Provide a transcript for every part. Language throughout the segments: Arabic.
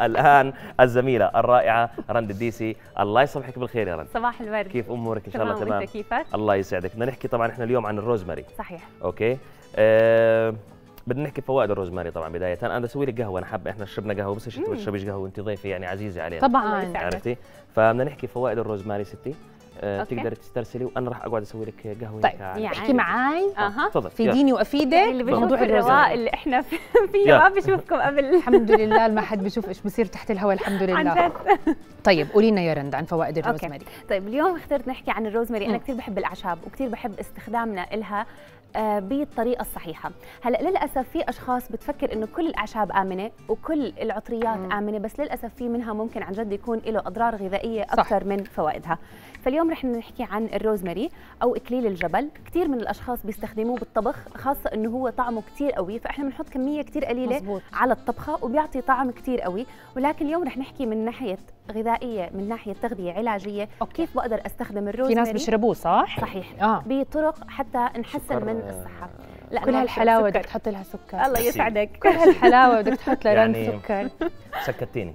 الان الزميله الرائعه رند الديسي. الله يصبحك بالخير يا رند. صباح الورد. كيف امورك؟ ان شاء الله تمام. انت كيفك؟ الله يسعدك. بدنا نحكي طبعا احنا اليوم عن الروزماري. صحيح. اوكي. بدنا نحكي فوائد الروزماري طبعا بدايه. انا بسوي لك قهوه، انا حابه، احنا شربنا قهوه بس انت ما تشربيش قهوه وانت ضيفه يعني عزيزه علينا طبعا، عرفتي؟ فبدنا نحكي فوائد الروزماري ستي. تقدر تسترسلي وانا راح اقعد اسوي لك قهوه. طيب يعني احكي معي في ديني وافيدك بموضوع الرواء اللي احنا فيه. ما بشوفكم قبل الحمد لله، ما حد بشوف ايش بصير تحت الهواء الحمد لله. طيب قولي لنا يا رند عن فوائد الروزماري. طيب اليوم اخترت نحكي عن الروزماري. انا كثير بحب الاعشاب وكثير بحب استخدامنا لها بالطريقه الصحيحه. هلا للاسف في اشخاص بتفكر انه كل الاعشاب امنه وكل العطريات امنه، بس للاسف في منها ممكن عن جد يكون له اضرار غذائيه اكثر من فوائدها. فاليوم رح نحكي عن الروزماري او اكليل الجبل. كثير من الاشخاص بيستخدموه بالطبخ، خاصه انه هو طعمه كثير قوي، فاحنا بنحط كميه كثير قليله مزبوط على الطبخه وبيعطي طعم كثير قوي. ولكن اليوم رح نحكي من ناحيه غذائيه، من ناحيه تغذيه علاجيه. أوكي. كيف بقدر استخدم الروزماري؟ في ناس بيشربوه صح؟ صحيح. بطرق حتى نحسن من الصحه. لا كل هالحلاوه بدك تحط لها سكر. الله يسعدك. كل هالحلاوه بدك تحط لها رند سكر. سكتيني.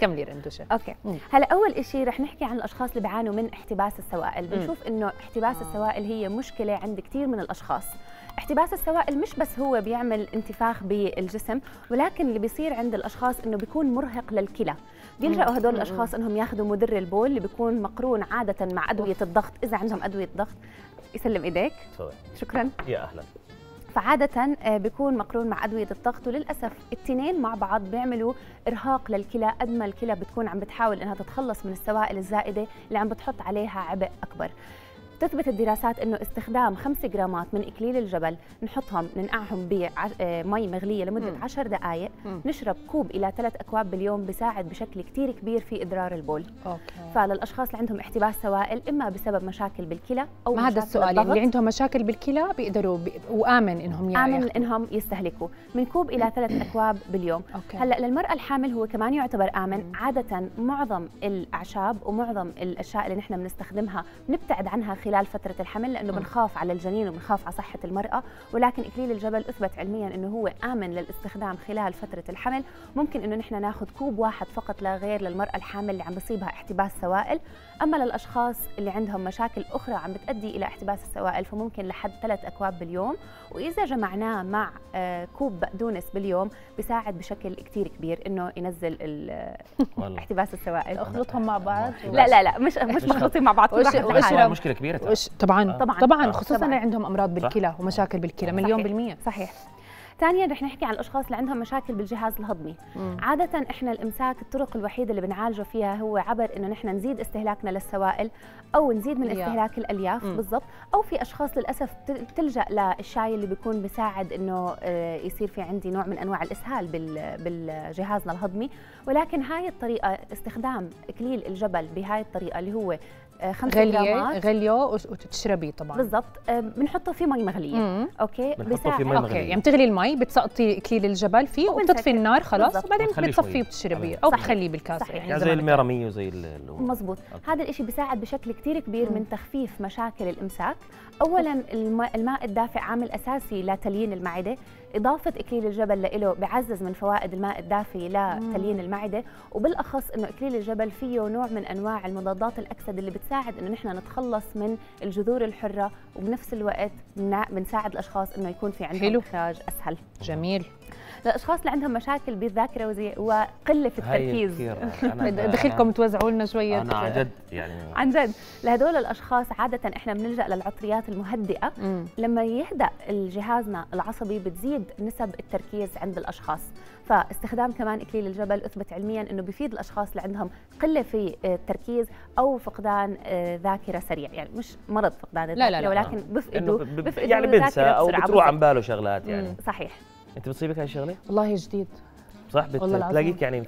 كملي رندوشه. اوكي. هلا اول شيء رح نحكي عن الاشخاص اللي بيعانوا من احتباس السوائل. بنشوف انه احتباس السوائل هي مشكله عند كثير من الاشخاص. احتباس السوائل مش بس هو بيعمل انتفاخ بالجسم، ولكن اللي بيصير عند الاشخاص انه بيكون مرهق للكلى. بيلجأوا هدول الاشخاص انهم ياخذوا مدر البول اللي بيكون مقرون عاده مع ادويه الضغط اذا عندهم ادويه ضغط. يسلم ايديك. شكرا يا اهلا. فعادة بيكون مقرون مع أدوية الضغط، وللأسف التنين مع بعض بيعملوا إرهاق للكلى. قد ما الكلى بتكون عم بتحاول إنها تتخلص من السوائل الزائدة اللي عم بتحط عليها عبء أكبر. تثبت الدراسات إنه استخدام 5 جرامات من إكليل الجبل، نحطهم ننقعهم بمي مغلية لمدة 10 دقائق، نشرب كوب إلى 3 أكواب باليوم، بيساعد بشكل كتير كبير في إضرار البول. أوكي. فللأشخاص اللي عندهم احتباس سوائل إما بسبب مشاكل بالكلى أو ما هذا السؤال يعني اللي عندهم مشاكل بالكلى بيقدروا وآمن إنهم يستهلكوا من كوب إلى 3 أكواب باليوم. أوكي. هلا للمرأة الحامل هو كمان يعتبر آمن. عادة معظم الأعشاب ومعظم الأشياء اللي نحن بنستخدمها بنبتعد عنها خلال فترة الحمل لأنه بنخاف على الجنين وبنخاف على صحة المرأة، ولكن إكليل الجبل أثبت علمياً أنه هو آمن للاستخدام خلال فترة الحمل. ممكن أنه نحن ناخذ كوب واحد فقط لا غير للمرأة الحامل اللي عم بصيبها احتباس سوائل. أما للأشخاص اللي عندهم مشاكل أخرى عم بتأدي إلى احتباس السوائل فممكن لحد 3 أكواب باليوم، وإذا جمعناه مع كوب بقدونس باليوم بيساعد بشكل كتير كبير أنه ينزل احتباس السوائل. أخلطهم مع بعض؟ لا لا لا، مش مخلطين مع بعض. مشكلة كبيرة طبعا طبعا، خصوصا اللي عندهم امراض بالكلى ومشاكل بالكلى مليون بالمية. صحيح. ثانيا رح نحكي عن الاشخاص اللي عندهم مشاكل بالجهاز الهضمي. عاده احنا الامساك الطرق الوحيده اللي بنعالجه فيها هو عبر انه نحن نزيد استهلاكنا للسوائل او نزيد من استهلاك الالياف. بالضبط. او في اشخاص للاسف بتلجا للشاي اللي بيكون بيساعد انه يصير في عندي نوع من انواع الاسهال بالجهازنا الهضمي. ولكن هاي الطريقه، استخدام اكليل الجبل بهاي الطريقه اللي هو 5 جرامات غليوه وتشربيه طبعا. بالضبط. بنحطه في مي مغليه. اوكي. بنحطه في مي مغليه. يعني بتغلي المي، بتسقطي اكليل الجبل فيه وبتطفي النار خلاص، وبعدين بتصفيه وبتشربيه او بتخليه بالكاسه يعني زي الميرميه وزي مزبوط. هذا الشيء بيساعد بشكل كثير كبير من تخفيف مشاكل الامساك. اولا الماء الدافئ عامل اساسي لتليين المعده، اضافه اكليل الجبل له بعزز من فوائد الماء الدافئ لتليين المعده، وبالاخص انه اكليل الجبل فيه نوع من انواع المضادات الاكسده اللي بتساعد انه نحن نتخلص من الجذور الحره، وبنفس الوقت بنساعد الاشخاص انه يكون في عندهم اخراج اسهل. جميل. للاشخاص اللي عندهم مشاكل بالذاكره وقله في التركيز دخلكم توزعوا لنا شويه. انا عن جد يعني عن جد لهدول الاشخاص عاده احنا بنلجا للعطريات المهدئه. لما يهدأ جهازنا العصبي بتزيد نسب التركيز عند الاشخاص. فاستخدام كمان اكليل الجبل اثبت علميا انه بيفيد الاشخاص اللي عندهم قله في التركيز او فقدان ذاكره سريع، يعني مش مرض فقدان الذاكره. لا لا لا. ولكن بفقدوا يعني بنسى او بتروح عن باله شغلات يعني. صحيح. انت بتصيبك هاي الشغله؟ والله جديد صح بتلاقيك يعني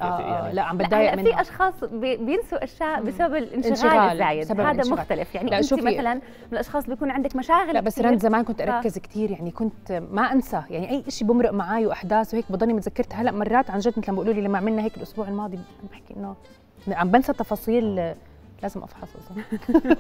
لا عم بتضايق منها. في اشخاص بينسوا اشياء بسبب الانشغال الزايد. هذا مختلف يعني. انت مثلا من الاشخاص بيكون عندك مشاغل. لا بس رند زمان كنت اركز كثير يعني، كنت ما انسى يعني اي شيء بمرق معي واحداث وهيك بضلني متذكرتها. هلا مرات عن جد مثل ما بيقولوا لي لما عملنا هيك الاسبوع الماضي بحكي انه عم بنسى تفاصيل لازم افحص اصلا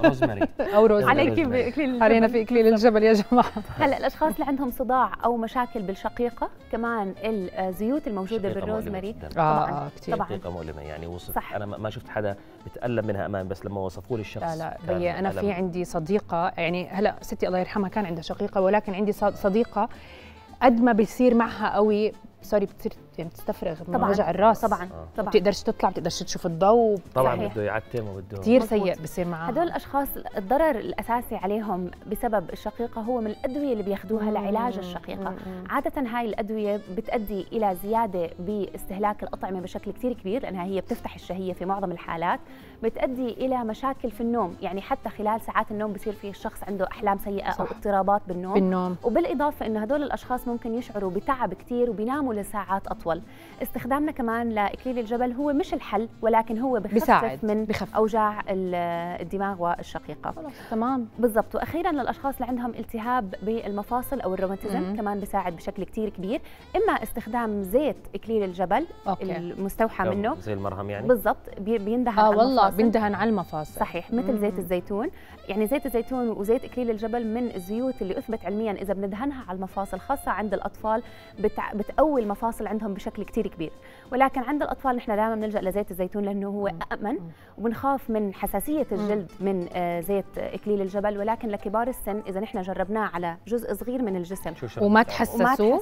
روزماري او روزماري. عليكي باكليل الجبل، قرينا في اكليل الجبل يا جماعه. هلا الاشخاص اللي عندهم صداع او مشاكل بالشقيقه، كمان الزيوت الموجوده بالروزماري طبعا كثير شقيقه مؤلمه يعني. وصف صح. انا ما شفت حدا بتالم منها امان، بس لما وصفوا لي الشخص لا بي انا في عندي صديقه يعني، هلا ستي الله يرحمها كان عندها شقيقه، ولكن عندي صديقه قد ما بيصير معها قوي سوري بتصير يعني بتستفرغ من وجع الراس طبعا ما بتقدرش تطلع، ما بتقدرش تشوف الضوء طبعا، بده يعتم وبده كثير سيء بصير معاه. هدول الاشخاص الضرر الاساسي عليهم بسبب الشقيقه هو من الادويه اللي بياخذوها لعلاج الشقيقه. عاده هاي الادويه بتؤدي الى زياده باستهلاك الاطعمه بشكل كثير كبير، لانها هي بتفتح الشهيه في معظم الحالات، بتؤدي الى مشاكل في النوم، يعني حتى خلال ساعات النوم بصير في الشخص عنده احلام سيئه صح. او اضطرابات بالنوم. وبالاضافه انه هدول الاشخاص ممكن يشعروا بتعب كثير وبيناموا لساعات اطول. استخدامنا كمان لاكليل الجبل هو مش الحل، ولكن هو بخفف من اوجاع الدماغ والشقيقه. تمام بالضبط. واخيرا للاشخاص اللي عندهم التهاب بالمفاصل او الروماتيزم كمان بيساعد بشكل كثير كبير، اما استخدام زيت اكليل الجبل أوكي. المستوحى منه زي المرهم يعني بالضبط، بيندهن والله بيندهن على المفاصل صحيح، مثل زيت الزيتون. يعني زيت الزيتون وزيت اكليل الجبل من الزيوت اللي اثبت علميا اذا بندهنها على المفاصل خاصه عند الاطفال بتقوي المفاصل عندهم بشكل كثير كبير، ولكن عند الاطفال نحن دائما بنلجا لزيت الزيتون لانه هو امن، وبنخاف من حساسيه الجلد من زيت اكليل الجبل. ولكن لكبار السن اذا نحن جربناه على جزء صغير من الجسم وما تحسسوا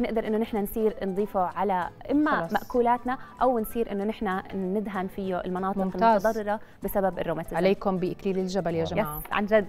بنقدر انه نحن نصير نضيفه على اما خلص. ماكولاتنا او نصير انه نحن ندهن فيه المناطق ممتاز. المتضرره بسبب الروماتيزم. عليكم باكليل الجبل يا جماعه عن جد.